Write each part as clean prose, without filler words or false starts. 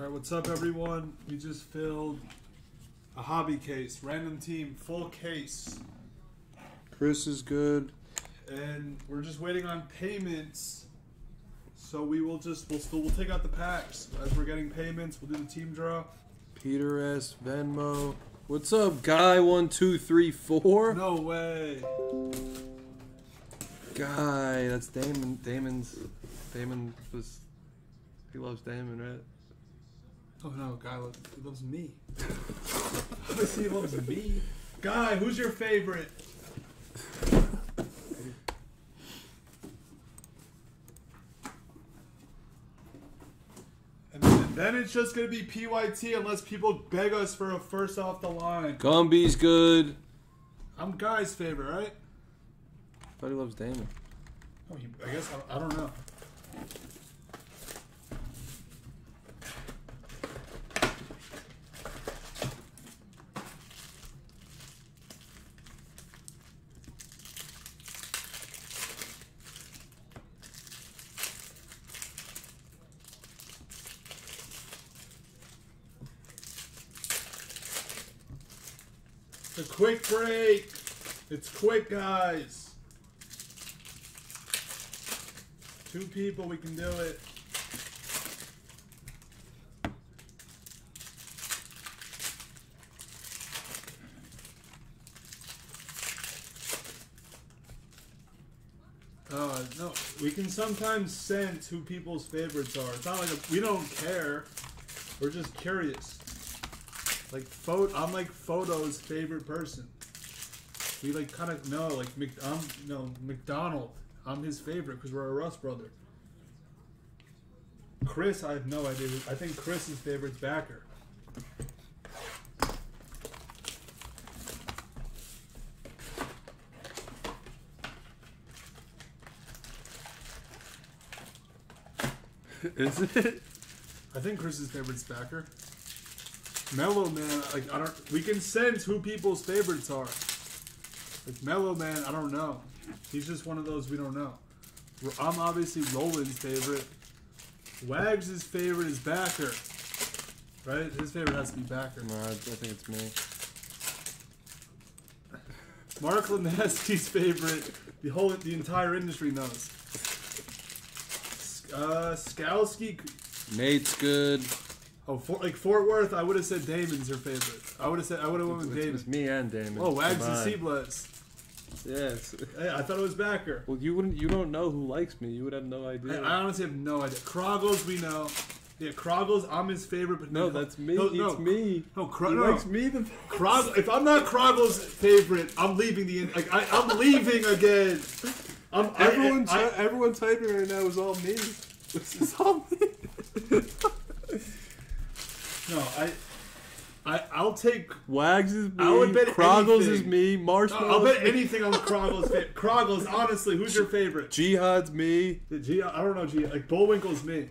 Alright, what's up everyone? We just filled a hobby case, random team, full case. Chris is good. And we're just waiting on payments. So we will just, we'll take out the packs. As we're getting payments, we'll do the team draw. Peter S, Venmo. What's up, guy 1234? No way. Guy, that's Damon. Damon was, he loves Damon, right? Oh no, Guy loves me. Obviously he loves me. Guy, who's your favorite? Then it's just going to be PYT unless people beg us for a first off the line. Gumby's good. I'm Guy's favorite, right? I thought he loves Damon. Oh, I guess, I don't know. A quick break. It's quick, guys. Two people, we can do it. No, we can sometimes sense who people's favorites are. It's not like we don't care. We're just curious. Like I'm like Photo's favorite person. We like kind of know, like McDonald. I'm his favorite because we're a Russ brother. Chris, I have no idea. I think Chris's favorite's Backer. Is it? I think Chris's favorite's Backer. Mellow Man, like, we can sense who people's favorites are. Like Mellow Man, I don't know. He's just one of those we don't know. I'm obviously Roland's favorite. Wags' favorite is Backer. Right? His favorite has to be Backer. No, I think it's me. Mark Lemansky's favorite, the entire industry knows. Skalski. Nate's good. Oh, like Fort Worth, I would have said Damon's your favorite. I would have went with Damon. It's me and Damon. Oh, Wags and Seabless. Yes. Hey, I thought it was Backer. Well, you don't know who likes me. You would have no idea. I honestly have no idea. Kroggles, we know. Yeah, Kroggles, I'm his favorite. But no, that's me. No, no. It's me. No, likes me the best. Kroggles. If I'm not Kroggles' favorite, I'm leaving the. Like I'm leaving again. Everyone typing right now is all me. This is all me. No, I'll take Wags is me. I would bet Kroggles is me. Marshmallow. I'll bet anything on Kroggles. Kroggles, honestly, who's your favorite? Jihad's me. I don't know Jihad. Like Bullwinkle's me.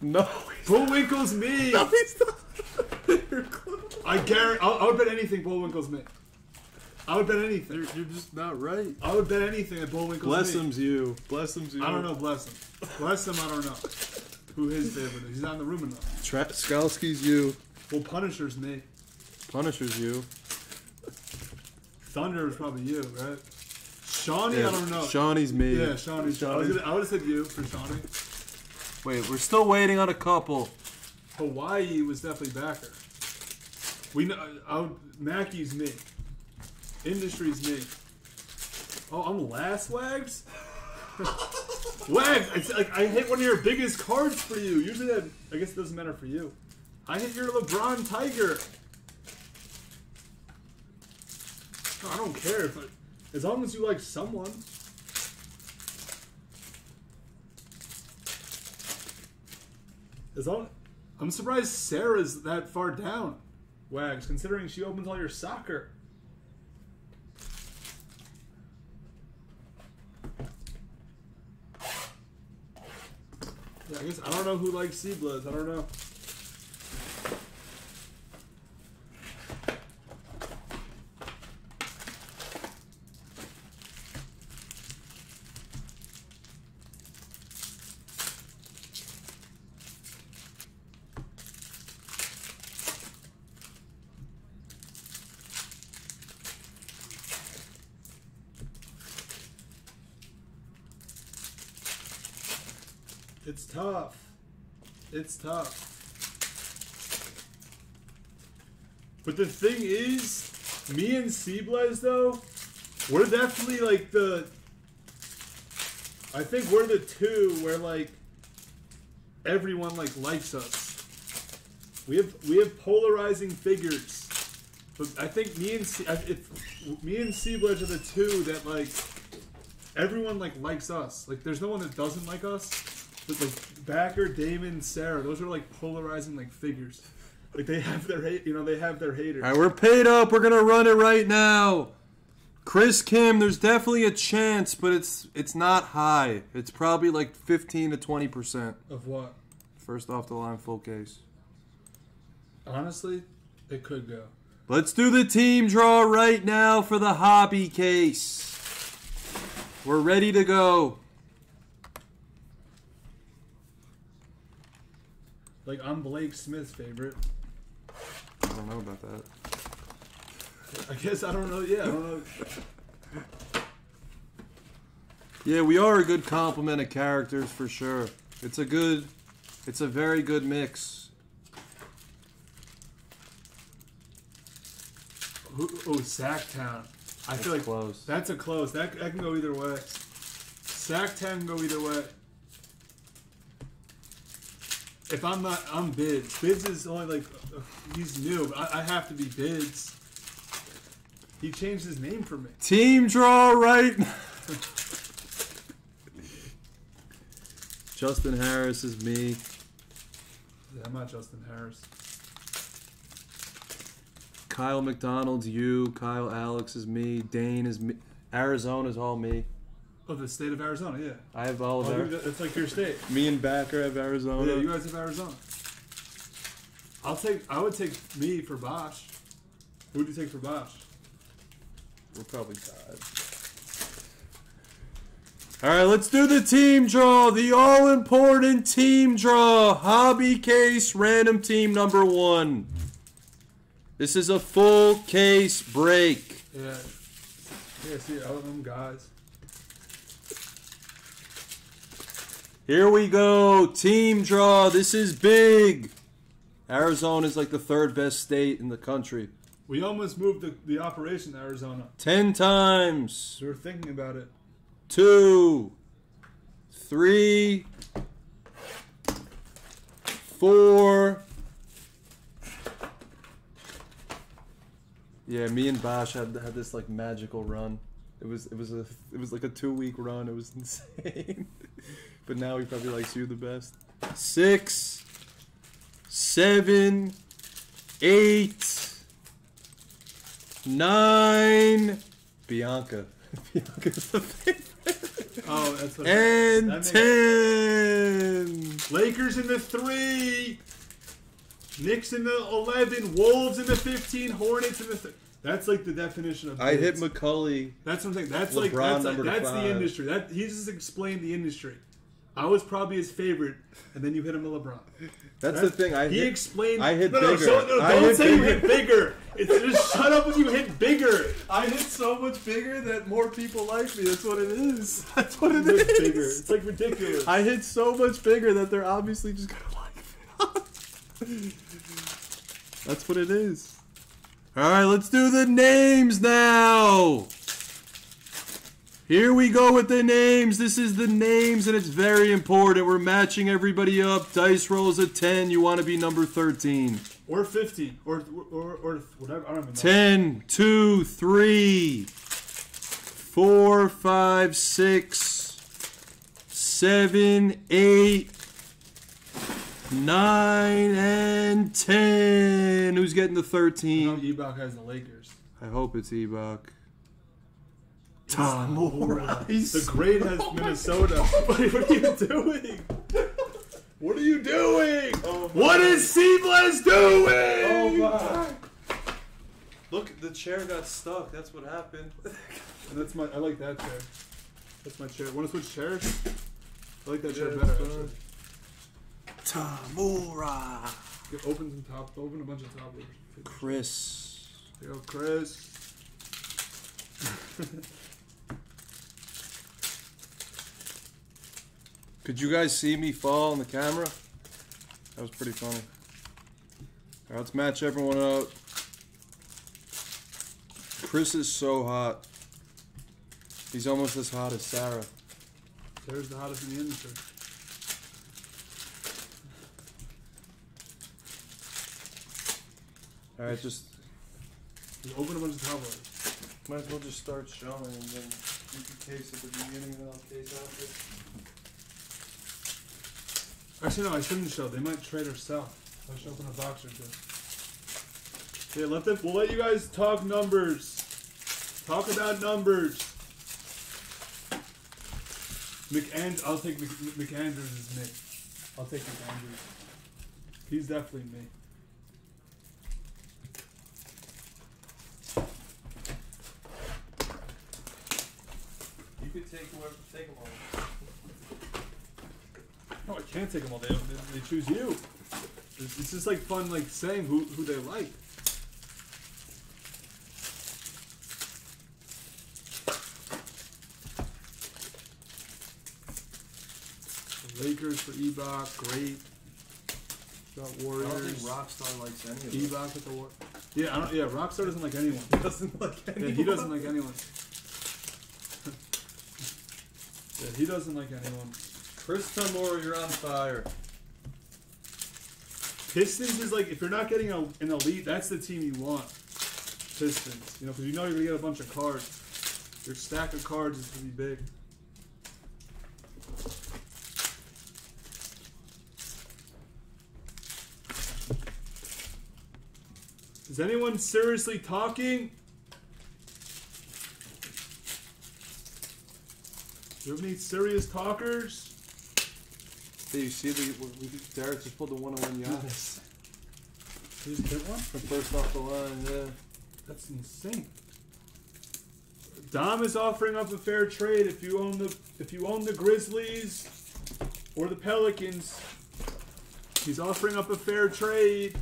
No, Bullwinkle's me. No, he's not. You're close. I would bet anything Bullwinkle's me. I would bet anything. You're just not right. I would bet anything at Bullwinkle's. Blessum's you. Blessum's you. I don't know Blessum. Blessum, I don't know. Who his favorite is. He's not in the room enough. Skalski's you. Well, Punisher's me. Punisher's you. Thunder's probably you, right? Shawnee, yeah. I don't know. Shawnee's me. Yeah, Shawnee's. I would have said you for Shawnee. Wait, we're still waiting on a couple. Hawaii was definitely Backer. We know. Mackey's me. Industry's me. Oh, I'm last, Wags? Wags, it's like I hit one of your biggest cards for you. Usually that, I guess it doesn't matter for you. I hit your LeBron Tiger. No, I don't care. If as long as you like someone. I'm surprised Sarah's that far down, Wags, considering she opens all your soccer. Yeah, I guess I don't know who likes Seabless. I don't know. It's tough. It's tough. But the thing is, me and Blez, though, we're definitely like the... I think we're the two where like everyone like likes us. We have polarizing figures. But I think me and Blez are the two that like everyone like likes us. Like there's no one that doesn't like us. But like Backer, Damon, Sarah, those are like polarizing like figures. Like they have their hate, you know, they have their haters. All right, we're paid up. We're gonna run it right now. Chris Kim, there's definitely a chance, but it's not high. It's probably like 15 to 20%. Of what? First off the line, full case. Honestly, it could go. Let's do the team draw right now for the hobby case. We're ready to go. Like, I'm Blake Smith's favorite. I don't know about that. I guess I don't know. Yeah, I don't know. Yeah, we are a good complement of characters for sure. It's a good, it's a very good mix. Oh, Sacktown. I feel like close. That's a close. That can go either way. Sacktown can go either way. If I'm not, I'm Bids. Bids is only like, he's new. I have to be Bids. He changed his name for me. Team draw right now. Justin Harris is me. Yeah, I'm not Justin Harris. Kyle McDonald's you. Kyle Alex is me. Dane is me. Arizona's all me. Oh, the state of Arizona, yeah. I have all of that. It's like your state. Me and Backer have Arizona. Yeah, you guys have Arizona. I would take me for Bosch. Who would you take for Bosch? We're probably tied. All right, let's do the team draw. The all-important team draw. Hobby case, random team number one. This is a full case break. Yeah. Yeah, see all of them guys. Here we go. Team draw. This is big. Arizona is like the third best state in the country. We almost moved the operation to Arizona. 10 times. We were thinking about it. 2, 3, 4. Yeah, me and Bosch had this like magical run. It was like a 2-week run. It was insane. But now he probably likes you the best. 6, 7, 8, 9. Bianca. Bianca's the favorite. Oh, that's what and that 10. Lakers in the 3. Knicks in the 11. Wolves in the 15. Hornets in the 13. That's like the definition of. I hit McCully. That's what I'm saying. That's LeBron like that's the industry. That he just explained the industry. I was probably his favorite, and then you hit him with LeBron. That's the thing. I hit bigger. Don't say you hit bigger. It's just shut up when you hit bigger. I hit so much bigger that more people like me. That's what it is. That's what it is. Bigger. It's like ridiculous. I hit so much bigger that they're obviously just gonna like me. That's what it is. All right, let's do the names now. Here we go with the names. This is the names, and it's very important. We're matching everybody up. Dice rolls a 10. You want to be number 13. Or 15. Or whatever. I don't even know. 10, 2, 3, 4, 5, 6, 7, 8, 9 and 10. Who's getting the 13? I know Ibaka has the Lakers. I hope it's Ibaka. Tom Rice. The great has Minnesota. Buddy, what are you doing? What are you doing? Oh, what is Blez doing? Oh my! Look, the chair got stuck. That's what happened. And that's my. I like that chair. That's my chair. Want to switch chairs? I like that chair better. Actually. Tamura. Open a bunch of top loaders. Chris. Yo, Chris. Could you guys see me fall on the camera? That was pretty funny. All right, let's match everyone up. Chris is so hot. He's almost as hot as Sarah. Sarah's the hottest in the industry. All right, just open a bunch of top loaders. Might as well just start showing, and then you can case at the beginning, and I'll case after. Actually, no, I shouldn't show. They might trade or sell. I should open a box or two. Okay, we'll let you guys talk numbers. Talk about numbers. McAndrews. I'll take McAndrews as Nick. I'll take McAndrews. He's definitely me. You could take them all. No, I can't take them all. They choose you. It's just like fun, like saying who they like. The Lakers for Ebach, great. Got Warriors. I don't think Rockstar likes any of them. Ebach with the Warriors. Yeah, yeah, Rockstar doesn't like anyone. He doesn't like anyone. Yeah, he doesn't like anyone. Yeah, he doesn't like anyone. Chris Tamora, you're on fire. Pistons is like, if you're not getting an elite, that's the team you want. Pistons. You know, because you know you're going to get a bunch of cards. Your stack of cards is going to be big. Is anyone seriously talking? Do you have any serious talkers? Hey, you see, Derek just pulled the 101 Giannis. Did he get one? From first off the line, yeah. That's insane. Dom is offering up a fair trade if you own the Grizzlies or the Pelicans. He's offering up a fair trade.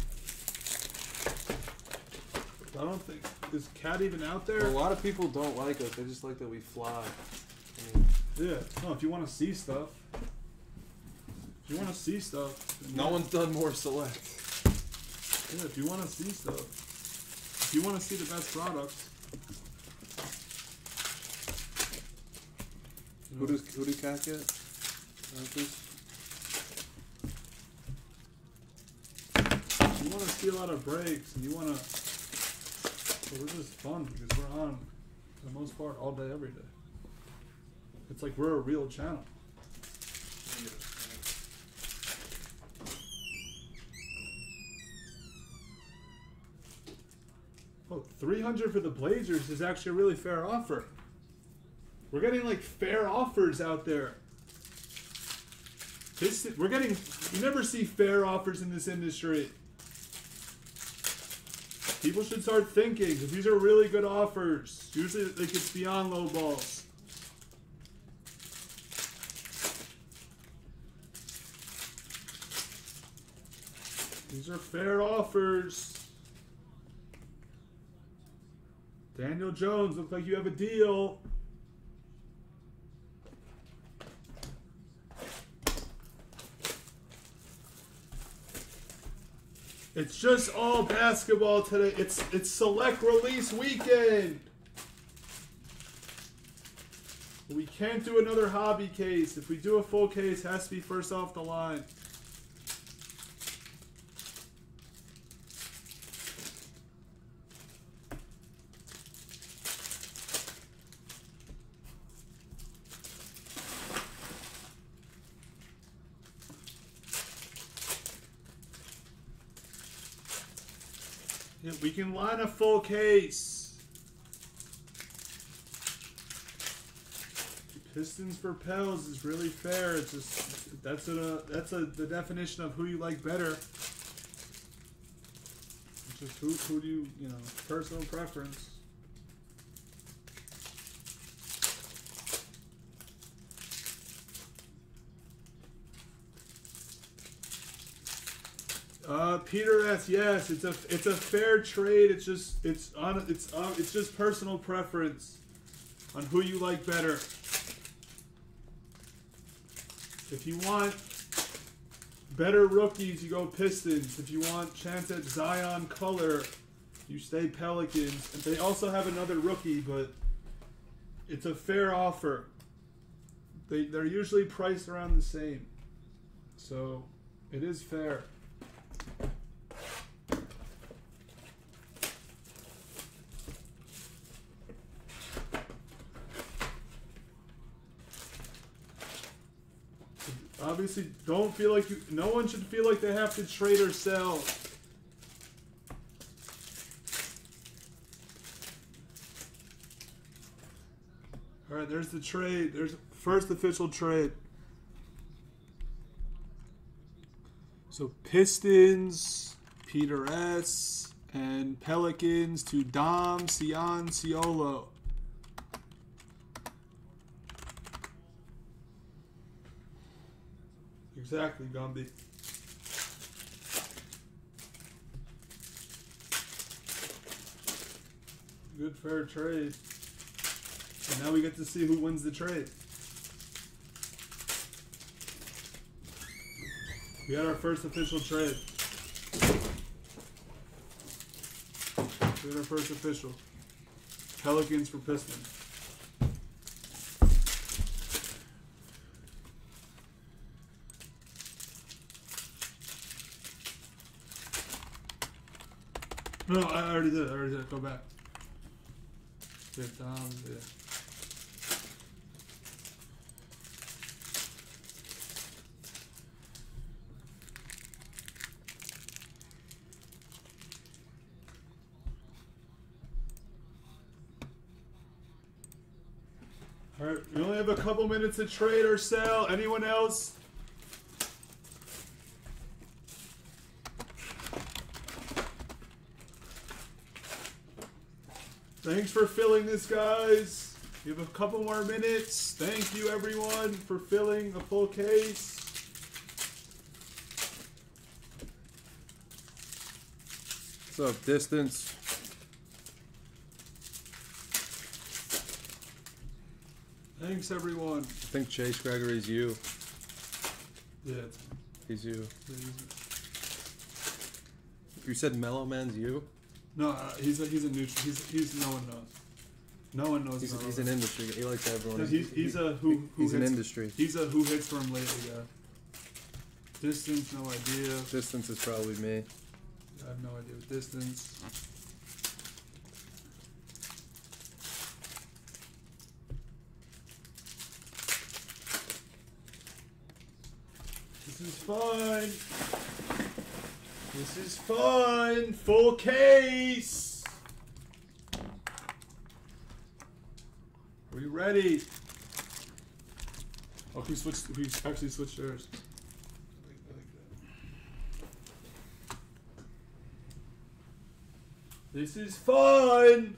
I don't think, is Cat even out there? Well, a lot of people don't like us. They just like that we fly. I mean, yeah, no, if you want to see stuff. If you want to see stuff. No one's done more select. Yeah, if you want to see stuff. If you want to see the best products. You know, who do Cat get? If you want to see a lot of breaks and you want to... Well, we're just fun because we're on, for the most part, all day, every day. It's like we're a real channel. Oh, $300 for the Blazers is actually a really fair offer. We're getting like fair offers out there. You never see fair offers in this industry. People should start thinking, because these are really good offers. Usually like it's beyond low balls. These are fair offers. Daniel Jones, looks like you have a deal. It's just all basketball today. It's select release weekend. We can't do another hobby case. If we do a full case, it has to be first off the line. We can line a full case. Pistons for Pels is really fair. It's just that's the definition of who you like better. It's just who do you know, personal preference. Peter S. Yes, it's a fair trade. It's just personal preference on who you like better. If you want better rookies, you go Pistons. If you want chance at Zion color, you stay Pelicans. And they also have another rookie, but it's a fair offer. They're usually priced around the same. So it is fair. Obviously, don't feel like you. No one should feel like they have to trade or sell. All right, there's the trade. There's first official trade. So Pistons, Peter S., and Pelicans to Dom Cianciolo. Exactly, Gumby. Good fair trade. And now we get to see who wins the trade. We got our first official trade. We got our first official. Pelicans for Pistons. No, I already did it. Go back. Yeah, Dom, yeah. All right, we only have a couple minutes to trade or sell. Anyone else? Thanks for filling this, guys. You have a couple more minutes. Thank you, everyone, for filling a full case. What's up, distance? Thanks, everyone. I think Chase Gregory's you. Yeah. He's you. Yeah, he's me. You said Mellow Man's you? No, he's a neutral. He's no one knows. No one knows. He's an industry. He likes everyone. No, he's a who he's hits, an industry. He's a who hits from lately guy. Distance, no idea. Distance is probably me. I have no idea what distance. This is fun. This is fun! Full case! Are we ready? Oh, we actually switched chairs. I like that. This is fun!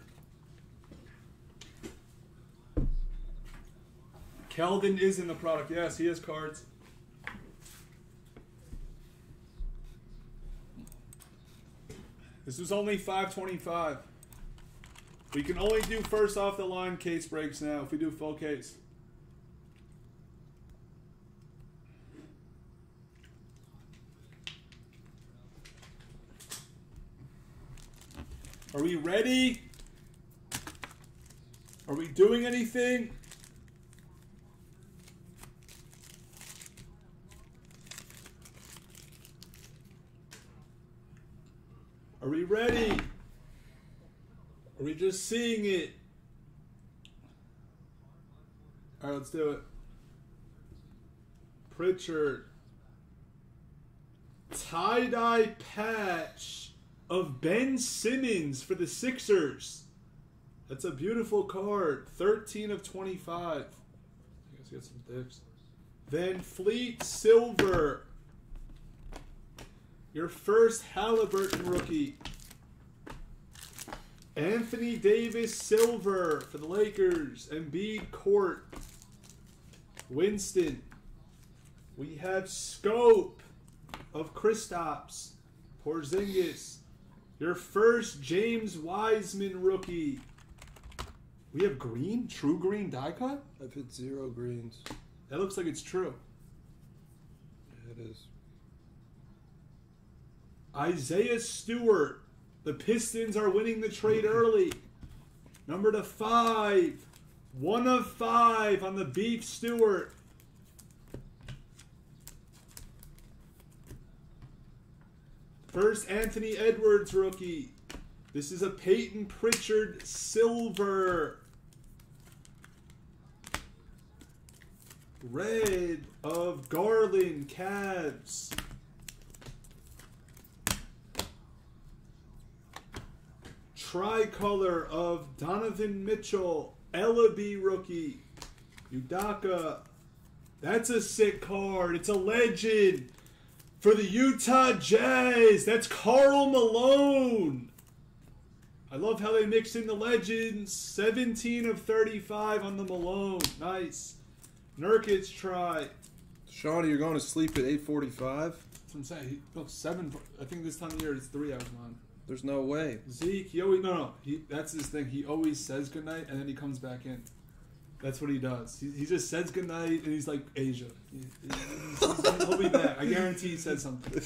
Keldon is in the product. Yes, he has cards. This was only $5.25. We can only do first off the line case breaks now if we do full case. Are we ready? Are we doing anything? Are we ready? Are we just seeing it? All right, let's do it. Pritchard. Tie-dye patch of Ben Simmons for the Sixers. That's a beautiful card. 13 of 25. I guess we got some dicks. Van Fleet Silver. Your first Halliburton rookie. Anthony Davis Silver for the Lakers. Embiid Court. Winston. We have Scope of Kristaps. Porzingis. Your first James Wiseman rookie. We have green? True green die cut? I put 0 greens. That looks like it's true. is. Isaiah Stewart. The Pistons are winning the trade early. Number to 5. 1 of 5 on the Beef Stewart. First Anthony Edwards rookie. This is a Peyton Pritchard silver. Red of Garland Cavs. Tricolor of Donovan Mitchell. Ellaby rookie. Udaka. That's a sick card. It's a legend. For the Utah Jazz, that's Karl Malone. I love how they mixed in the legends. 17 of 35 on the Malone. Nice. Nurkic try. Sean, you're going to sleep at 8:45? That's what I'm saying. He built 7. I think this time of year it's 3 hours on. There's no way. Zeke, he always, that's his thing. He always says goodnight and then he comes back in. That's what he does. He just says goodnight, and he's like, Asia. He'll be back. I guarantee he said something.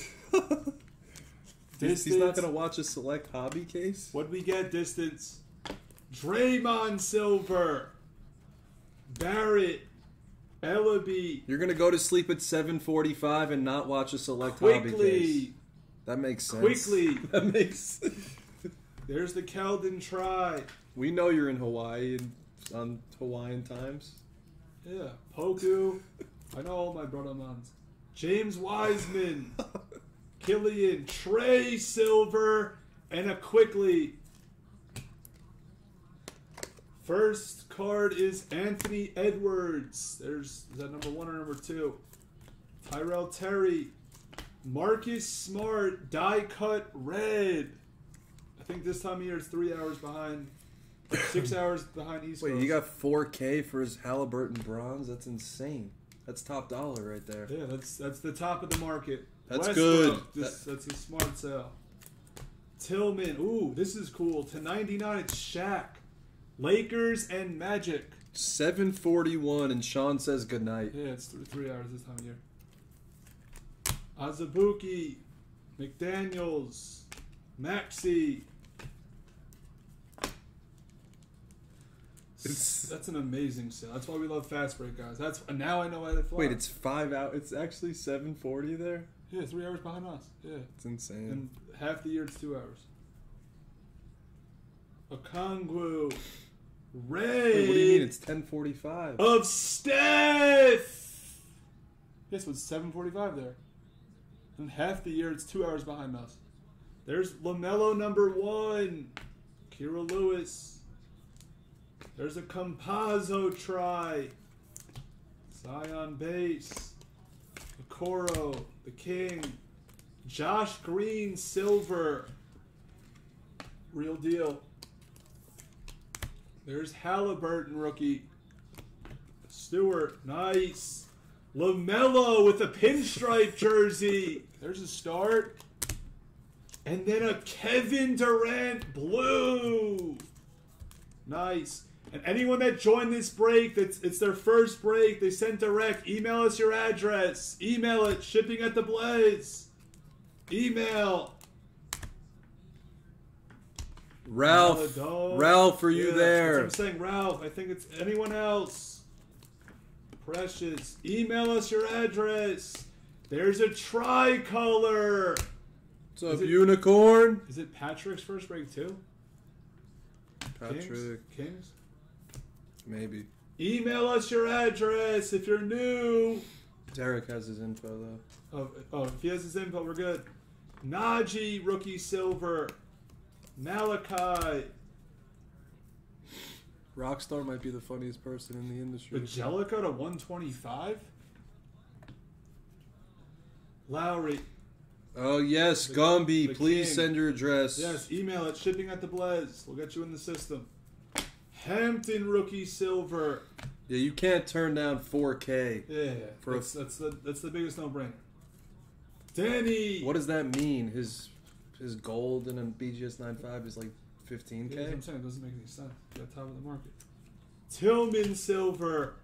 Distance. He's not going to watch a select hobby case? What'd we get? Distance. Draymond silver. Barrett. Ellaby. You're going to go to sleep at 7:45 and not watch a select hobby case. That makes sense. That makes sense. There's the Keldon try. We know you're in Hawaii and... on Hawaiian times. Yeah. Poku. I know all my brother mons. James Wiseman. Killian. Trey silver. And a Quickly. First card is Anthony Edwards. Is that number 1 or number 2? Tyrell Terry. Marcus Smart. Die cut red. I think this time of year it's 3 hours behind. 6 hours behind East Coast. Wait, you got 4K for his Halliburton bronze? That's insane. That's top dollar right there. Yeah, that's the top of the market. That's good. That's a smart sell. Tillman. Ooh, this is cool. /99, it's Shaq. Lakers and Magic. 7:41, and Sean says goodnight. Yeah, it's 3 hours this time of year. Azubuike. McDaniels. Maxey. That's an amazing sale. That's why we love Fast Break, guys. That's now I know why they fly. Wait, it's 5 hours. It's actually 7:40 there. Yeah, 3 hours behind us. Yeah, it's insane. And half the year it's 2 hours. Okongwu, red. Wait, what do you mean? It's 10:45. Of Steph. Yes, it's 7:45 there. And half the year it's 2 hours behind us. There's LaMelo number 1. Kira Lewis. There's a Campazzo try. Zion base. Okoro, the King. Josh Green, silver. Real deal. There's Halliburton, rookie. Stewart, nice. LaMelo with a pinstripe jersey. There's a start. And then a Kevin Durant, blue. Nice. And anyone that joined this break, it's their first break, they sent direct, email us your address. Email it, shipping@theblez. Email. Ralph. Ralph, are you there? That's what I'm saying, Ralph. I think it's anyone else. Precious. Email us your address. There's a tricolor. What's up, Unicorn? Is it Patrick's first break, too? Patrick. Kings? Maybe. Email us your address if you're new. Derek has his info, though. Oh, if he has his info, we're good. Najee, rookie silver. Malachi. Rockstar might be the funniest person in the industry. Bajelica to 125? Lowry. Oh, yes, Gumby, please send your address. Yes, email at shipping@theblez. We'll get you in the system. Hampton rookie silver. Yeah, you can't turn down 4K. Yeah, that's the biggest no-brainer. Danny. What does that mean? His gold in a BGS 9.5 is like 15K? Yeah, that's what I'm saying. It doesn't make any sense. You're at top of the market. Tillman silver.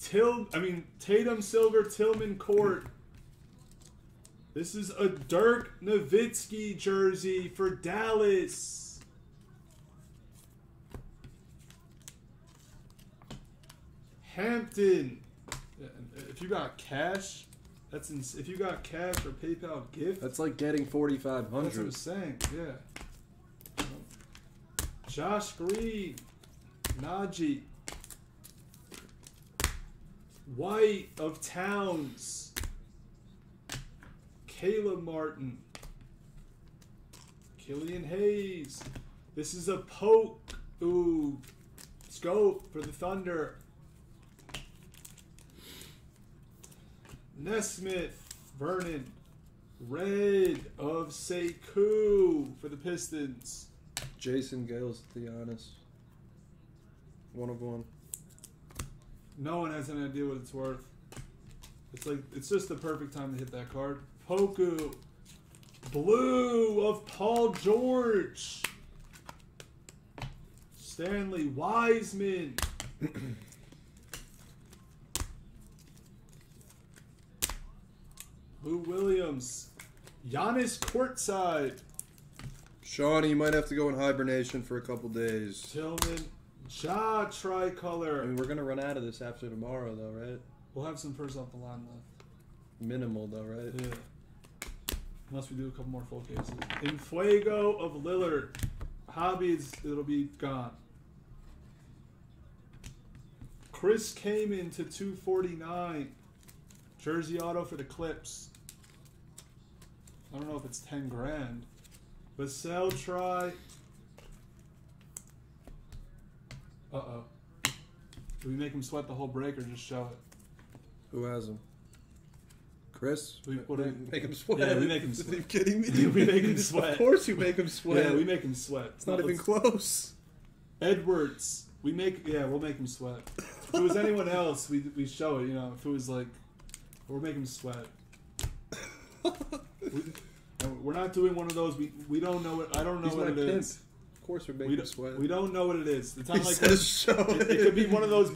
Tatum silver, Tillman court. This is a Dirk Nowitzki jersey for Dallas. Hampton. If you got cash, that's ins if you got cash or PayPal gift. That's like getting 4,500. That's what I'm saying. Yeah. Josh Green, Najee, White of Towns, Caleb Martin, Killian Hayes. This is a poke. Ooh, scope for the Thunder. Nesmith, Vernon, red of Sekou for the Pistons. Jason Gale's Giannis. 1/1. No one has an idea what it's worth. It's like it's just the perfect time to hit that card. Poku, blue of Paul George. Stanley Wiseman. Lou Williams, Giannis courtside. Sean, you might have to go in hibernation for a couple days. Tillman, Ja tricolor. I mean, we're gonna run out of this after tomorrow, though, right? We'll have some first off the line left. Minimal, though, right? Yeah. Unless we do a couple more full cases. Infuego of Lillard. Hobbies, it'll be gone. Chris Kaman to 249. Jersey auto for the Clips. I don't know if it's 10 grand. Vassell try. Uh-oh. Do we make him sweat the whole break or just show it? Who has him? Chris? We make him sweat. Yeah, we make him sweat. Are you kidding me? We make him sweat. Of course you make him sweat. Yeah, we make him sweat. It's not even close. Edwards. We'll make him sweat. If it was anyone else, we show it, you know. If it was like, we're making him sweat. We're not doing one of those. We don't know what. I don't know what it is. Of course, we're making him sweat. We don't know what it is. The time like this, it could be one of those.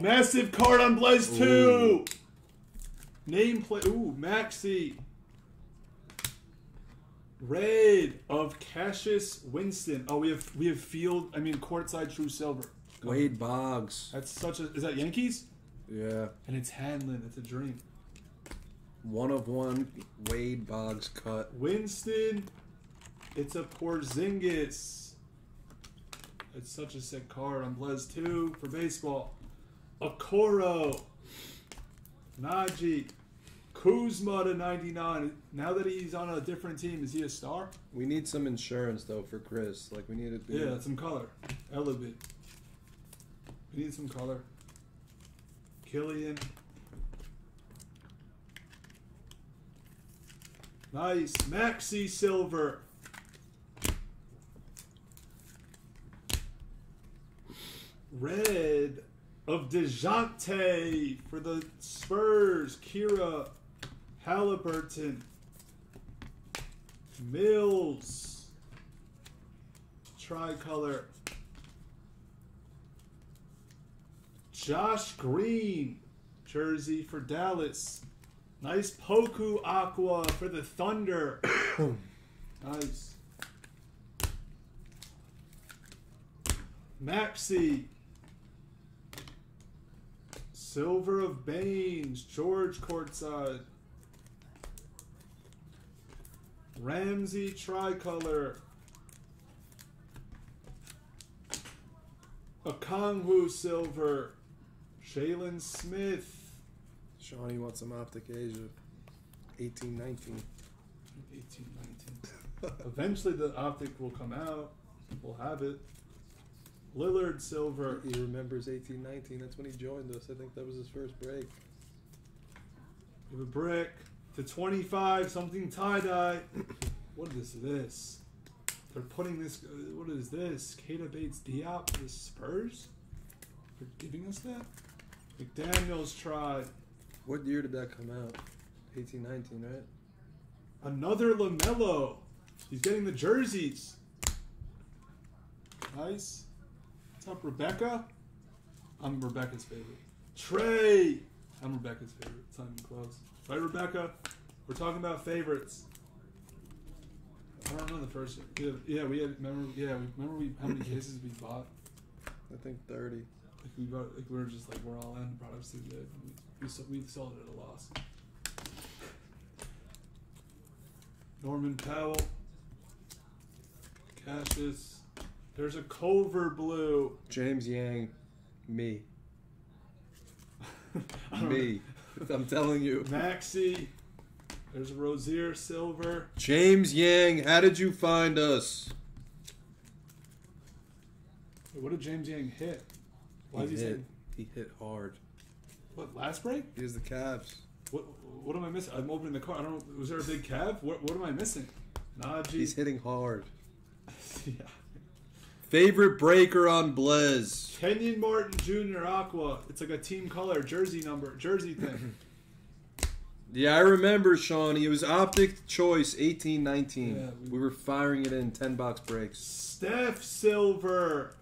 Massive card on Blez 2. Nameplate. Ooh, Maxi. Red of Cassius Winston. Oh, we have field. I mean, courtside true silver. Wade Boggs. That's such a. Is that Yankees? Yeah. And it's Hanlon. It's a dream. 1/1 Wade Boggs cut. Winston. It's a Porzingis. It's such a sick card on Blez 2 for baseball. Okoro. Najee. Kuzma to 99. Now that he's on a different team, is he a star? We need some insurance though for Chris. Like we need it. Yeah, some color. Elevate. We need some color. Killian. Nice. Maxi silver. Red of DeJounte for the Spurs. Kira Halliburton. Mills. Tricolor. Josh Green, jersey for Dallas. Nice Poku Aqua for the Thunder. Nice. Maxi. Silver of Baines, George courtside. Ramsey tricolor. Okongwu silver. Jalen Smith. Shawnee wants some Optic Asia. 1819. 1819. Eventually the Optic will come out. We'll have it. Lillard silver. He remembers 1819. That's when he joined us. I think that was his first break. We have a brick to 25. Something tie-dye. What is this? They're putting this. What is this? Kata Bates Diop for the Spurs? They're giving us that? McDaniels tried. What year did that come out? 1819, right? Another LaMelo. He's getting the jerseys. Nice. What's up, Rebecca? I'm Rebecca's favorite. Trey. I'm Rebecca's favorite. It's not even close. Right, Rebecca? We're talking about favorites. I don't remember the first. Yeah, we had. Remember? Yeah, remember we how many cases we bought? I think 30. Like we bought. Like we were just like we're all in products today. We sold it at a loss. Norman Powell. Cassius. There's a Culver Blue. James Yang. Me. Me. I'm telling you. Maxi. There's a Rozier Silver. James Yang, how did you find us? Wait, what did James Yang hit? Why did he hit? He hit hard. What, last break? He has the Cavs. What am I missing? I'm opening the card. I don't know. Was there a big Cav? What am I missing? Najee. He's hitting hard. Yeah. Favorite breaker on Blez. Kenyon Martin Jr. Aqua. It's like a team color, jersey number, jersey thing. Yeah, I remember, Sean. It was Optic Choice 18-19. Yeah, we were firing it in 10-box breaks. Steph Silver.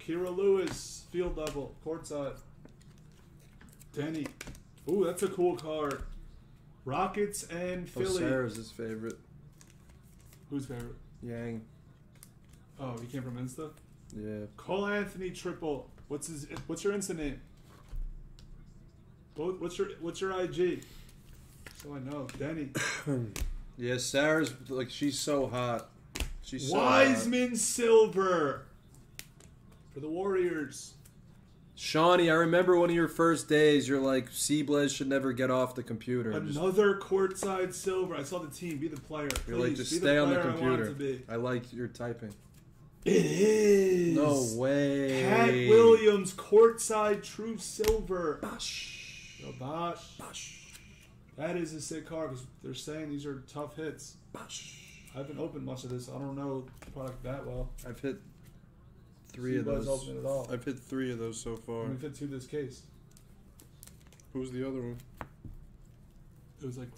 Kira Lewis. Field level. Courtside. Danny. Ooh, that's a cool card. Rockets and Philly. Oh, Sarah's his favorite. Who's favorite? Yang. Oh, he came from Insta? Yeah. Cole Anthony Triple. What's your Insta name? What's your IG? So I know. Denny. Yeah, Sarah's like she's so hot. She's so Wiseman hot. Silver. For the Warriors. Shawnee, I remember one of your first days, you're like, C-Blez should never get off the computer. Another courtside silver. I saw the team. Be the player. You're like, just stay on the computer. I like your typing. It is. No way. Pat Williams, courtside true silver. Bosh. Yo, Bosh. Bosh. That is a sick card because they're saying these are tough hits. Bosh. I haven't opened much of this. I don't know the product that well. I've hit three of those. I've hit three of those so far. We've hit two this case. Who's the other one? It was like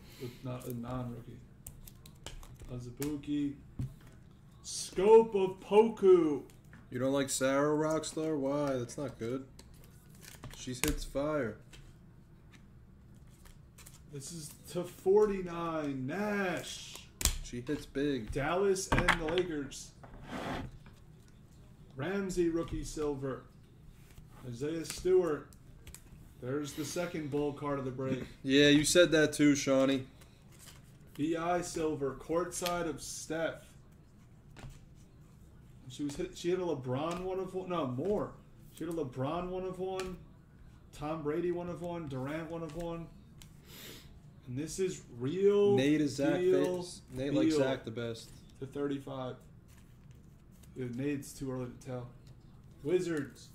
not a non-rookie. Azubuki. Scope of Poku. You don't like Sarah Rockstar? Why? That's not good. She hits fire. This is /49. Nash. She hits big. Dallas and the Lakers. Ramsey rookie silver. Isaiah Stewart. There's the second bowl card of the break. Yeah, you said that too, Shawnee. B.I. silver. Courtside of Steph. She hit a LeBron one of one. No, more. She hit a LeBron one of one. Tom Brady one of one. Durant one of one. And this is real. Nate is Zach. Nate likes Zach the best. /35. Dude, Nate's too early to tell. Wizards.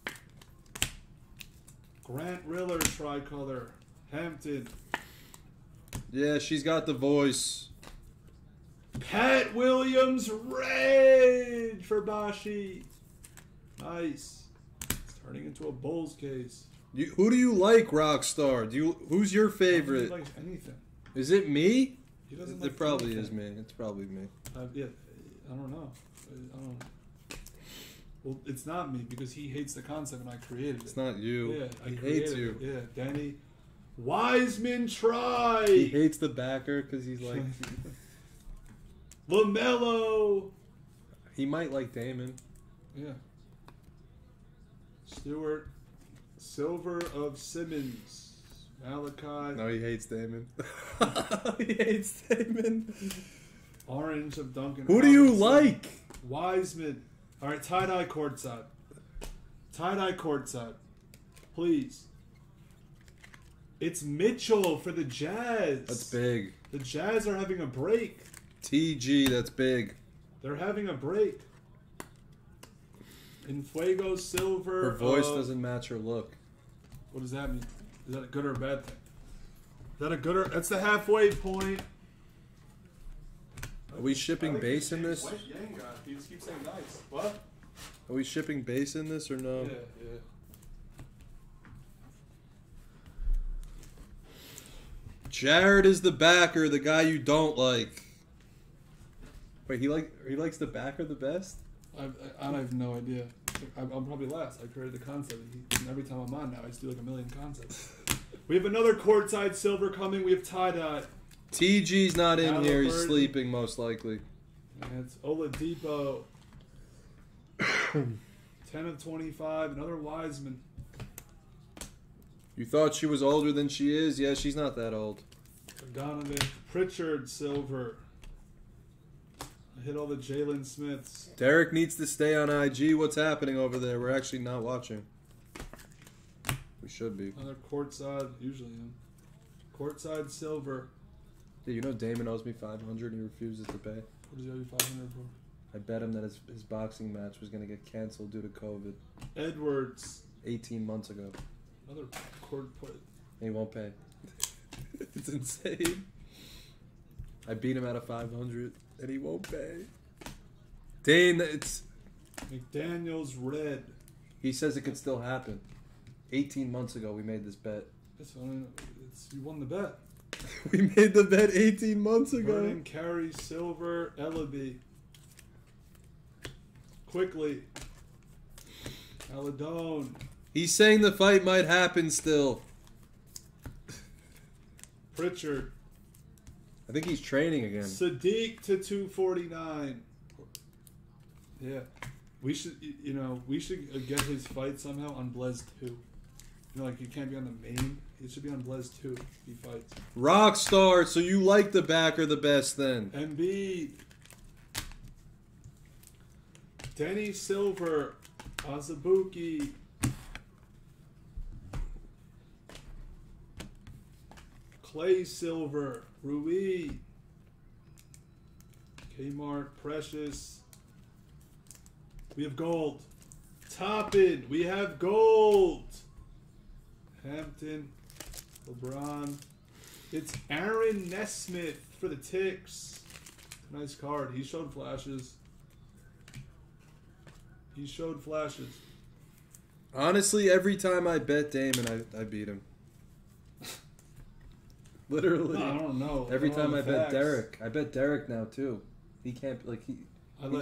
Grant Riller tricolor. Hampton. Yeah, she's got the voice. Pat Williams Rage for Bashi. Nice. It's turning into a Bulls case. Who do you like, Rockstar? Who's your favorite? He likes anything. Is it me? He doesn't like it probably anything. Is me. It's probably me. Yeah, I don't know. Well, it's not me because he hates the concept and I created it. It's not you. Yeah, he hates you. Yeah, Danny. Wiseman Try. He hates the backer because he's like... LaMelo. He might like Damon. Yeah. Stewart. Silver of Simmons. Malachi. No, he hates Damon. He hates Damon. Orange of Duncan. Who do you like? Wiseman. All right, tie-dye courtside. Tie-dye courtside. Please. It's Mitchell for the Jazz. That's big. The Jazz are having a break. TG, that's big. They're having a break. In Fuego Silver. Her voice doesn't match her look. What does that mean? Is that a good or a bad thing? Is that a good or... That's the halfway point. Are we shipping base in this? What? Yang got. He just keeps saying nice. What? Are we shipping base in this or no? Yeah, yeah. Jared is the backer, the guy you don't like. Wait, he likes the backer the best? I have no idea. I'm probably last. I created the concept. And every time I'm on now, I just do like a million concepts. We have another courtside silver coming. We have tie-dye. TG's not in here. He's sleeping, most likely. That's Oladipo. 10 of 25. Another Wiseman. You thought she was older than she is? Yeah, she's not that old. Donovan Pritchard, silver. I hit all the Jalen Smiths. Derek needs to stay on IG. What's happening over there? We're actually not watching. We should be. Another courtside, usually. Courtside silver. Dude, you know Damon owes me $500 and he refuses to pay. What does he owe you $500 for? I bet him that his boxing match was going to get canceled due to COVID. Edwards. 18 months ago. Another court put. He won't pay. It's insane. I beat him out of 500 and he won't pay. Dane, it's... McDaniel's red. He says it could still happen. 18 months ago we made this bet. That's fine. You won the bet. We made the bet 18 months ago. Vernon Carey, silver, Ellaby. Quickly. Aladone. He's saying the fight might happen still. Pritchard. I think he's training again. Sadiq to 249. Yeah. We should, you know, we should get his fight somehow on Blez 2. You know, like, he can't be on the main. He should be on Blez 2 if he fights. Rockstar, so you like the backer the best then. Embiid. Denny Silver. Azubuike. Clay Silver, Rui, Kmart, Precious. We have gold. Toppin, we have gold. Hampton, LeBron. It's Aaron Nesmith for the Ticks. Nice card. He showed flashes. He showed flashes. Honestly, every time I bet Damon, I beat him. Literally, I don't know. Every time I bet Derek, now too. He can't like he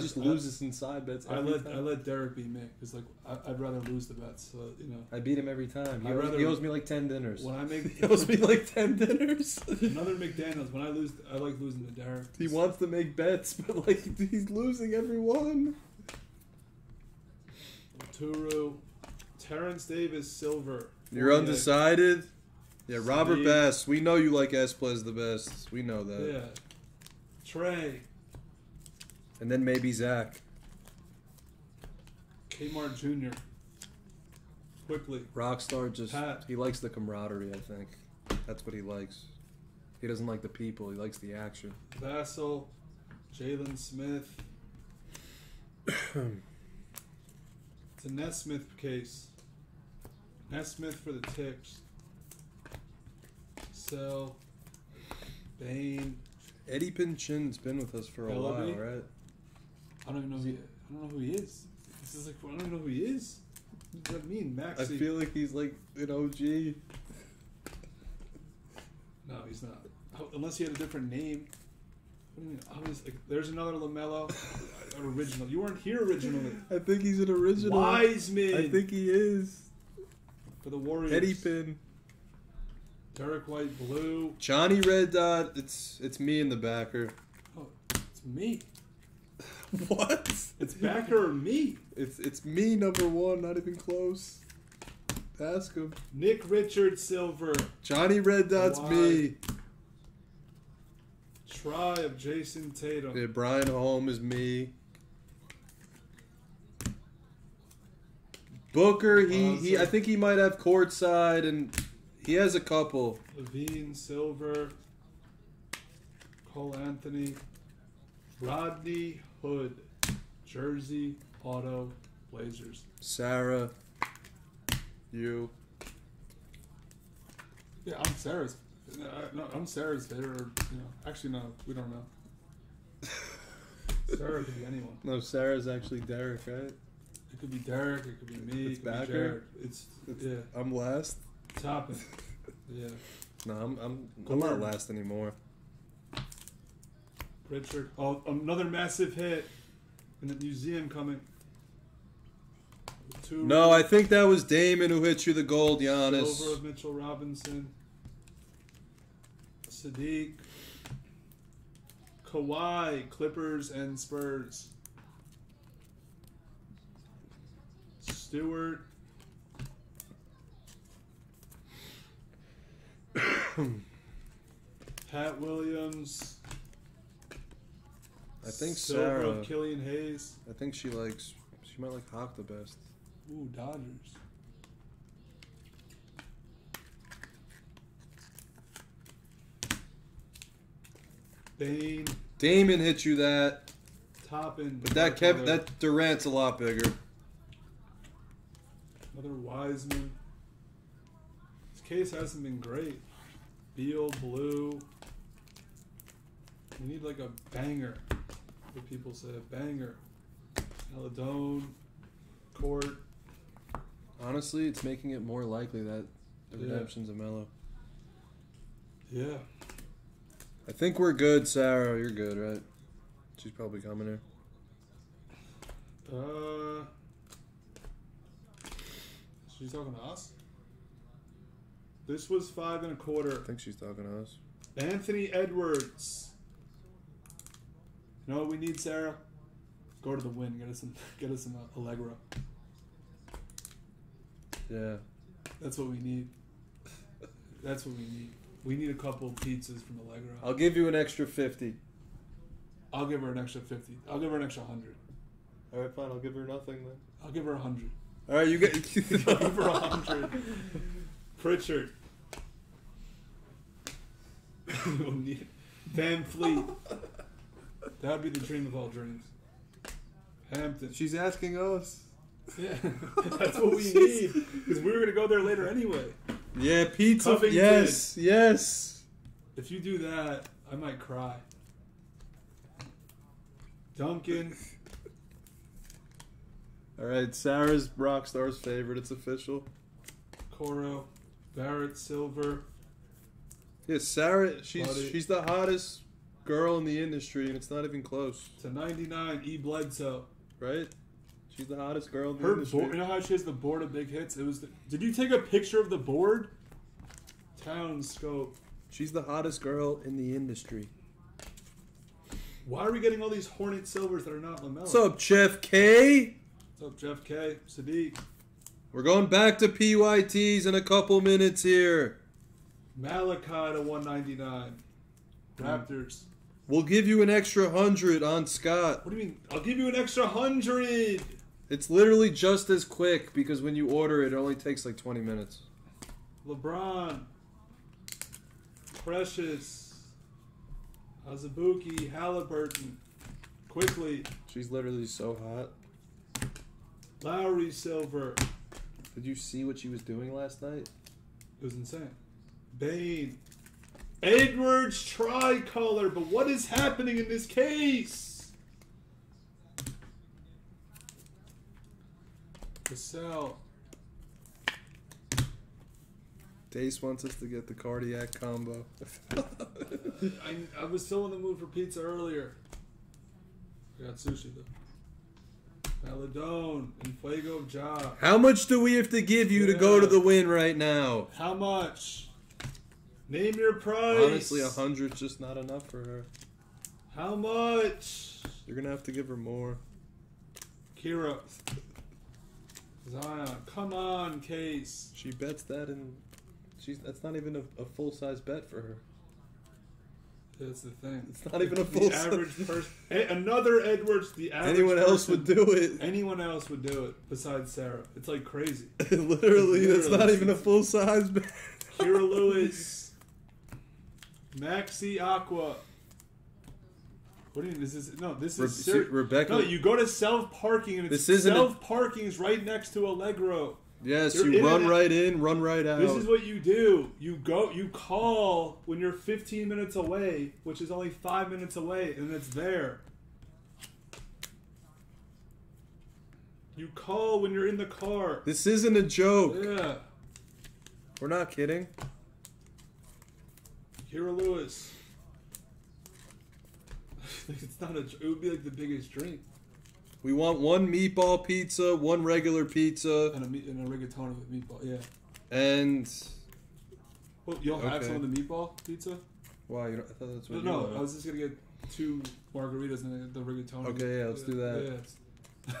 just loses inside bets. I let Derek beat me because like I'd rather lose the bets. So, you know, I beat him every time. He owes me like 10 dinners. When I make, he owes me like 10 dinners. Another McDaniel's. When I lose, I like losing to Derek. He wants to make bets, but like he's losing every one. Turu, Terrence Davis, silver. You're undecided. Yeah, Robert Bass. We know you like S-Plays the best. We know that. Yeah. Trey. And then maybe Zach. Kmart Jr. Quickly. Rockstar just... Pat. He likes the camaraderie, I think. That's what he likes. He doesn't like the people. He likes the action. Vassell. Jalen Smith. It's a Nesmith case. Nesmith for the Ticks. So, Bane. Eddie Pinchin's been with us for a while, right? I don't even know. I don't know who he is. This is like I don't even know who he is. What does that mean, Maxi? I feel like he's like an OG. No, he's not. Unless he had a different name. What do you mean? I was like, there's another LaMelo. Original. You weren't here originally. I think he's an original. Wiseman. I think he is. For the Warriors. Eddie Pin. Derek White, blue. Johnny Red Dot. It's me and the backer. Oh, it's me. What? It's backer or me? It's me, number one. Not even close. Ask him. Nick Richard, silver. Johnny Red Dot's me. Try of Jason Tatum. Yeah, Brian Holm is me. Booker, he I think he might have courtside and... He has a couple. Levine, silver. Cole Anthony. Rodney Hood. Jersey, auto, Blazers. Sarah. You. Yeah, I'm Sarah's. No, I'm Sarah's favorite. You know, actually, no, we don't know. Sarah could be anyone. No, Sarah's actually Derek, right? It could be Derek. It could be me. It's Backer. It's yeah. I'm last. Topping. Yeah. No, I'm not last anymore. Pritchard. Oh, another massive hit. In the museum coming. Two no, I think that was Damon who hit you the gold, Giannis. Silver of Mitchell Robinson. Sadiq. Kawhi, Clippers and Spurs. Stewart. Pat Williams. I think Sarah. Silver of Killian Hayes. I think she likes. She might like Hawk the best. Ooh, Dodgers. Bane. Damon hit you that. Top end. But that Kevin, that Durant's a lot bigger. Another Wiseman. This case hasn't been great. Beal, blue. We need like a banger. What people say, banger. Aladone, Court. Honestly, it's making it more likely that the redemption's a Melo. Yeah. I think we're good, Sarah. You're good, right? She's probably coming here. She's talking to us? This was 5 1/4. I think she's talking to us. Anthony Edwards. You know what we need, Sarah? Go to the win. Get us some Allegra. Yeah. That's what we need. That's what we need. We need a couple of pizzas from Allegra. I'll give you an extra 50. I'll give her an extra 50. I'll give her an extra 100. All right, fine. I'll give her nothing then. I'll give her 100. All right, you get. I'll give her 100. Pritchard. We'll need Van Fleet. That would be the dream of all dreams. Hampton. She's asking us. Yeah, that's what we need because we were gonna go there later anyway. Yeah, pizza. Covington. Yes, yes. If you do that, I might cry. Duncan. All right, Sarah's Rockstar's favorite. It's official. Coro, Barrett, Silver. Yeah, Sarah. She's the hottest girl in the industry, and it's not even close. To 99, E. Bledsoe. Right. She's the hottest girl in the industry. You know how she has the board of big hits? It was. Did you take a picture of the board? Towns scope. She's the hottest girl in the industry. Why are we getting all these Hornet Silvers that are not LaMelo? What's up, Jeff K? What's up, Jeff K? Sadiq. We're going back to PYTs in a couple minutes here. Malachi to 199. Raptors. We'll give you an extra 100 on Scott. What do you mean? I'll give you an extra 100. It's literally just as quick because when you order it, it only takes like 20 minutes. LeBron. Precious. Azubuike. Halliburton. Quickly. She's literally so hot. Lowry Silver. Did you see what she was doing last night? It was insane. Bane. Edwards tricolor, but what is happening in this case? Cassell. Dace wants us to get the cardiac combo. I was still in the mood for pizza earlier. I got sushi though. Valadone and Fuego Ja. How much do we have to give you to go to the win right now? How much? Name your price. Honestly, 100's just not enough for her. How much? You're gonna have to give her more. Kira. Zion. Come on, Case. She bets that and that's not even a full size bet for her. That's the thing. It's not even a full size. The average person. Another Edwards. The average. Anyone else would do it. Anyone else would do it besides Sarah. It's like crazy. Literally, that's not even a full size bet. Kira Lewis. Maxi Aqua. What do you mean? This is no. This is Rebecca. No, you go to self parking, and it's self parking is right next to Allegro. Yes, you're you run right in, run right out. This is what you do. You go. You call when you're 15 minutes away, which is only 5 minutes away, and it's there. You call when you're in the car. This isn't a joke. Yeah, we're not kidding. Kira Lewis. It's not a. It would be like the biggest drink. We want one meatball pizza, one regular pizza, and a rigatoni with meatball. Yeah. And. Well, you'll have some of the meatball pizza. Wow, I thought that's what. No, I was just gonna get two margaritas and the rigatoni. Okay, yeah, let's do that. Yeah,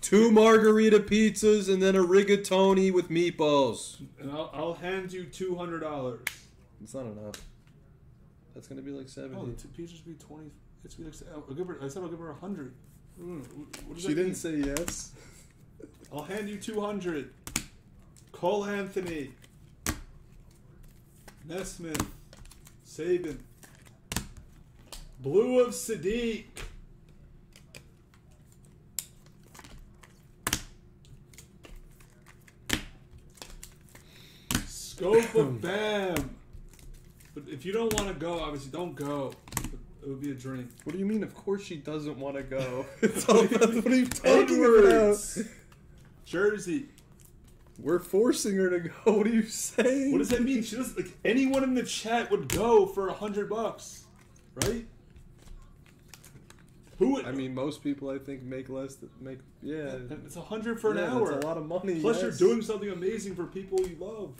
two margarita pizzas and then a rigatoni with meatballs. And I'll hand you $200. It's not enough. That's gonna be like 70. Oh, the two pizzas would be 20. It's be like I said I'll give her 100. She didn't say yes. I'll hand you 200. Cole Anthony, Nesmith, Saban, Blue of Sadiq, Scope of Bam. But if you don't want to go, obviously don't go. It would be a dream. What do you mean? Of course she doesn't want to go. It's all about what are you talking about? Jersey. We're forcing her to go. What are you saying? What does that mean? She doesn't. Like, anyone in the chat would go for $100, right? Who would? I mean, most people I think make less. That make yeah. It's $100 for an hour. That's a lot of money. Plus, yes, you're doing something amazing for people you love.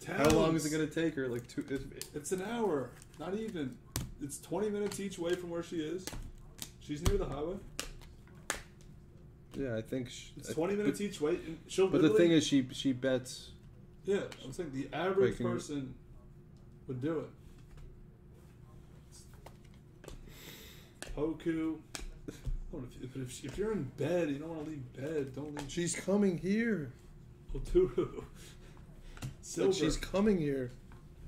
Talents. How long is it gonna take her? Like two? It's an hour. Not even. It's 20 minutes each way from where she is. She's near the highway. Yeah, I think it's 20 minutes each way. And she'll but the thing is, she bets. Yeah, I'm saying the average person would do it. Poku. If you're in bed, you don't want to leave bed. Don't leave. She's coming here. Oturu. Silver. But she's coming here.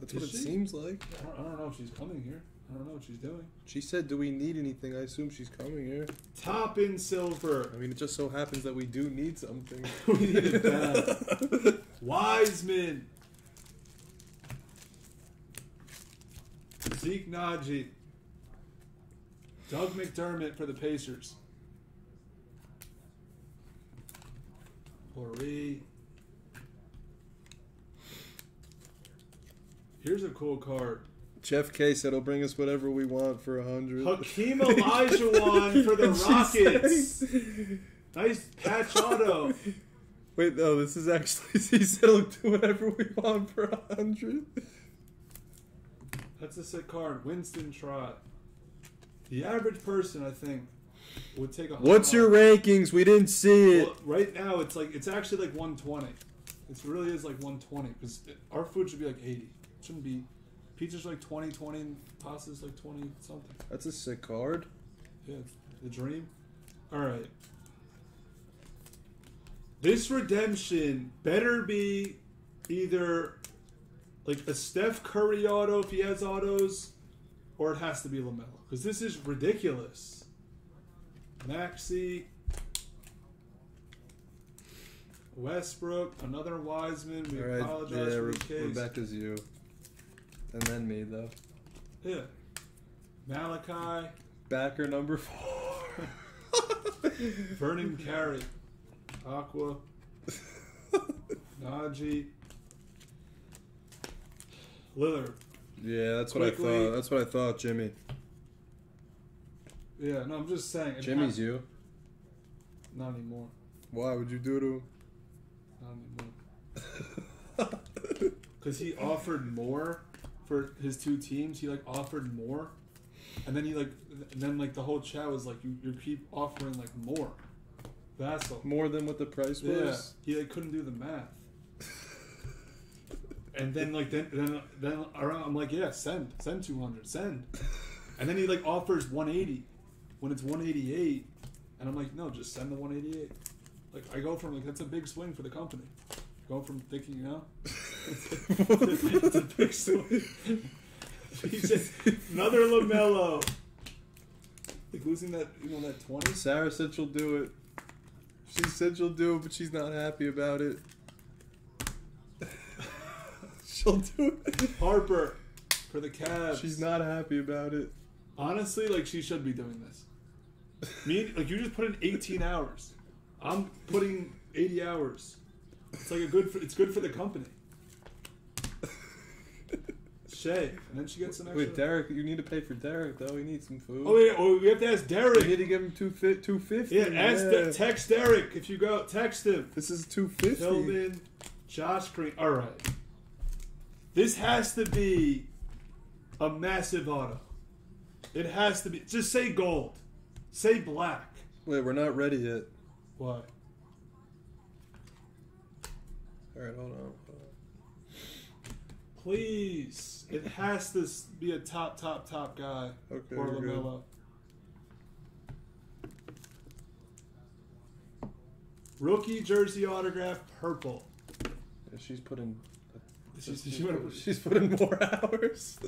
That's what it seems like. I don't know if she's coming here. I don't know what she's doing. She said, do we need anything? I assume she's coming here. Top in silver. I mean, it just so happens that we do need something. We need it bad. Wiseman. Zeke Naji. Doug McDermott for the Pacers. Horry. Here's a cool card. Jeff K said he'll bring us whatever we want for 100. Hakeem Olajuwon for the Rockets. Nice patch auto. Wait, no, this is actually... He said he'll do whatever we want for 100. That's a sick card. Winston Trott. The average person, I think, would take a... What's your rankings? We didn't see it. Well, right now, it's like it's actually like 120. It really is like 120 because our food should be like 80. Shouldn't be. Pizza's like 20, and pasta's like 20 something. That's a sick card. Yeah, the dream. All right. This redemption better be either like a Steph Curry auto if he has autos, or it has to be LaMelo because this is ridiculous. Maxey, Westbrook, another Wiseman. We right. Apologize for the case. Rebecca's you. And then me, though. Yeah. Malachi. Backer number 4. Vernon Carey. Aqua. Najee. Lillard. Yeah, that's Quickly. What I thought. That's what I thought, Jimmy. Yeah, no, I'm just saying. Jimmy's you. Not anymore. Why would you do to him? Not anymore. Because he offered more. For his two teams, he like offered more, and then he like, and then like the whole chat was like, you keep offering like more, Vassal. More than what the price was. Yeah, he like couldn't do the math. And then like then around, I'm like, yeah, send 200, send, and then he like offers 180, when it's 188, and I'm like, no, just send the 188. Like I go from like that's a big swing for the company. Go from thinking, you know, it's a big story. He said, another LaMelo. Like losing that, you know, that 20. Sarah said she'll do it. She said she'll do it, but she's not happy about it. She'll do it. Harper for the Cavs. She's not happy about it. Honestly, like she should be doing this. Me, like you just put in 18 hours. I'm putting 80 hours. It's like a good. For, it's good for the company. Shay, and then she gets an extra. Wait, Derek, you need to pay for Derek though. He needs some food. Oh yeah, oh, we have to ask Derek. We need to give him $250. Yeah, ask. Yeah. Text Derek if you go. Text him. This is $250. Sheldon, Josh Green. All right. This has to be a massive auto. It has to be. Just say gold. Say black. Wait, we're not ready yet. Why? All right, hold on. Please. It has to be a top guy. Okay, or LaMelo. Rookie jersey autograph purple. Yeah, she's putting. She's putting more hours.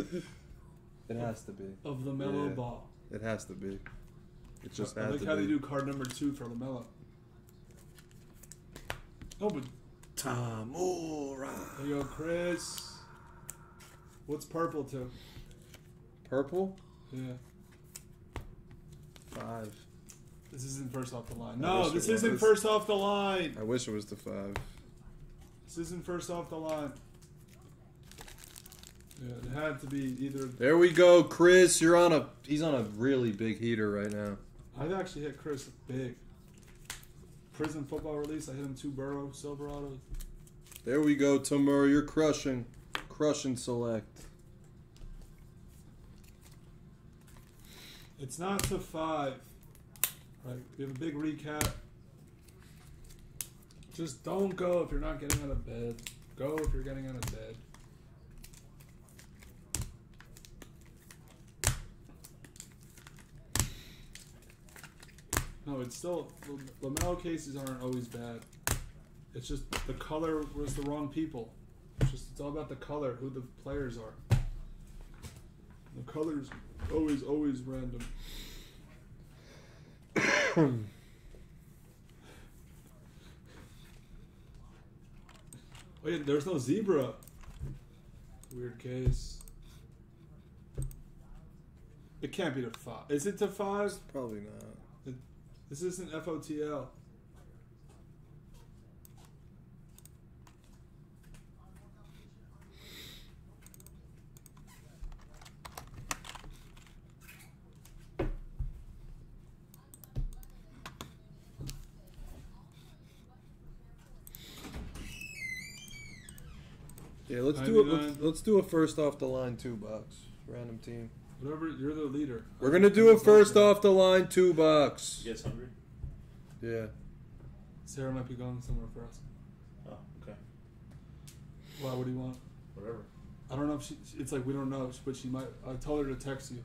It has to be. Of LaMelo Ball. It has to be. It just has to be. I like how they do card number 2 for LaMelo. Oh, but. Tamura. There you go, Chris. What's purple to? Purple? Yeah. 5. This isn't first off the line. No, this isn't first off the line. I wish it was the 5. This isn't first off the line. Yeah, it had to be either. There we go, Chris. You're on a. He's on a really big heater right now. I've actually hit Chris big. Prison football release. I hit him 2 Burrow silver autos. There we go, Tamura. You're crushing. Crushing select. It's not to 5. All right, we have a big recap. Just don't go if you're not getting out of bed. Go if you're getting out of bed. No, it's still, LaMelo cases aren't always bad. It's just the color was the wrong people. It's just, it's all about the color, who the players are. The color's always random. Wait, there's no zebra. Weird case. It can't be to 5. Is it to 5? Probably not. This isn't FOTL. Yeah, let's do a first off the line 2 box. Random team. Whatever, you're the leader. We're going to do a first off the line 2 box. You guys hungry? Yeah. Sarah might be going somewhere for us. Oh, okay. Why, what do you want? Whatever. I don't know if she, it's like we don't know, but she might, I told her to text you.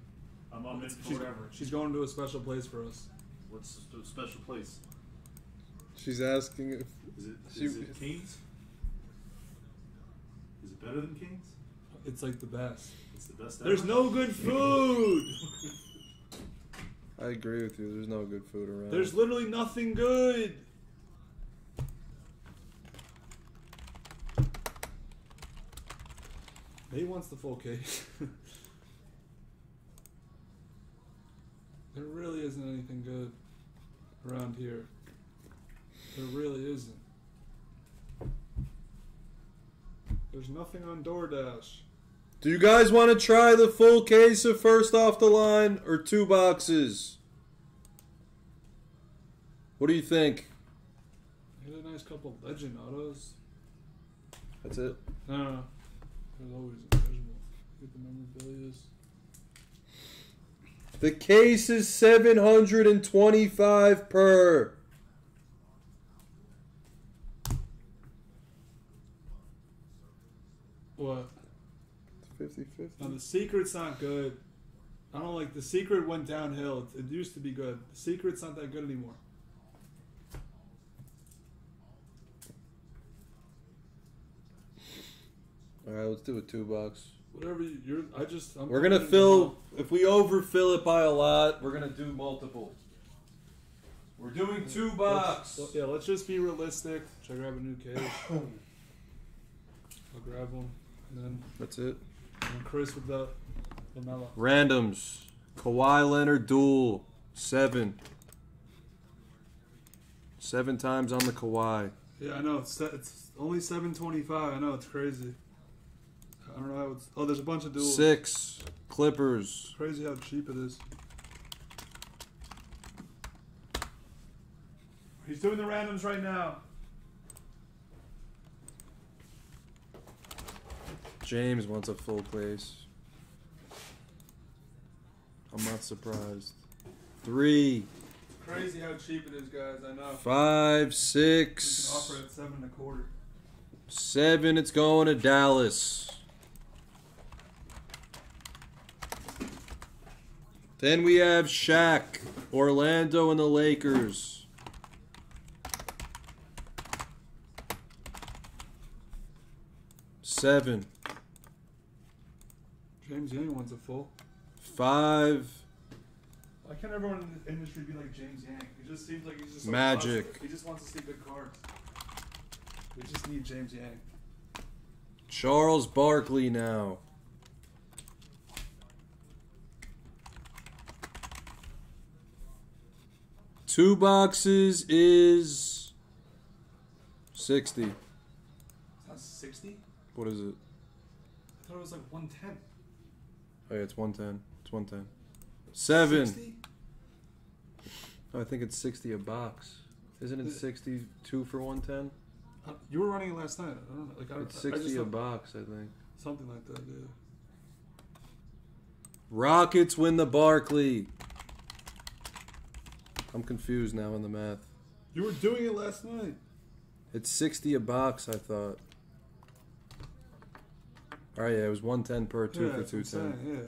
I'm on it for whatever. She's going to a special place for us. What's the special place? She's asking if. Is it Kings? Is it better than Kings? It's like the best. It's the best ever. There's no good food. I agree with you. There's no good food around. There's literally nothing good. He wants the full case. There really isn't anything good around here. There really isn't. There's nothing on DoorDash. Do you guys want to try the full case of first off the line or 2 boxes? What do you think? I had a nice couple of legend autos. That's it? No. There's always a visual. Get the memorabilia. The case is $725 per. What? 50/50. Now the secret's not good. I don't like the secret. Went downhill. It used to be good. The secret's not that good anymore. All right, let's do a 2 box. Whatever you're, I just. We're gonna fill. If we overfill it by a lot, we're gonna do multiple. We're doing 2 box. Yeah, let's just be realistic. Should I grab a new case? I'll grab one. And then that's it. And Chris with the LaMelo. Randoms. Kawhi Leonard duel. 7. 7 times on the Kawhi. Yeah, I know. It's only $725. I know. It's crazy. I don't know how it's... Oh, there's a bunch of duels. 6. Clippers. It's crazy how cheap it is. He's doing the randoms right now. James wants a full place. I'm not surprised. 3. Crazy how cheap it is, guys. I know. 5, 6. You can offer at 7 1/4. 7. It's going to Dallas. Then we have Shaq, Orlando, and the Lakers. $7. James Yang wants a full. $5. Why can't everyone in the industry be like James Yang? It just seems like he's just Magic. He just wants to see good cards. We just need James Yang. Charles Barkley now. Two boxes is 60. It's not 60? What is it? I thought it was like 110. Oh yeah, it's 110. It's 110. 7. 60? Oh, I think it's 60 a box. Isn't it 62 for 110? You were running it last night. I don't know. Like, it's 60 a box, I think. Something like that, yeah. Rockets win the Barkley. I'm confused now in the math. You were doing it last night. It's 60 a box, I thought. All right, yeah, it was 110 per, 2 for 210. Yeah.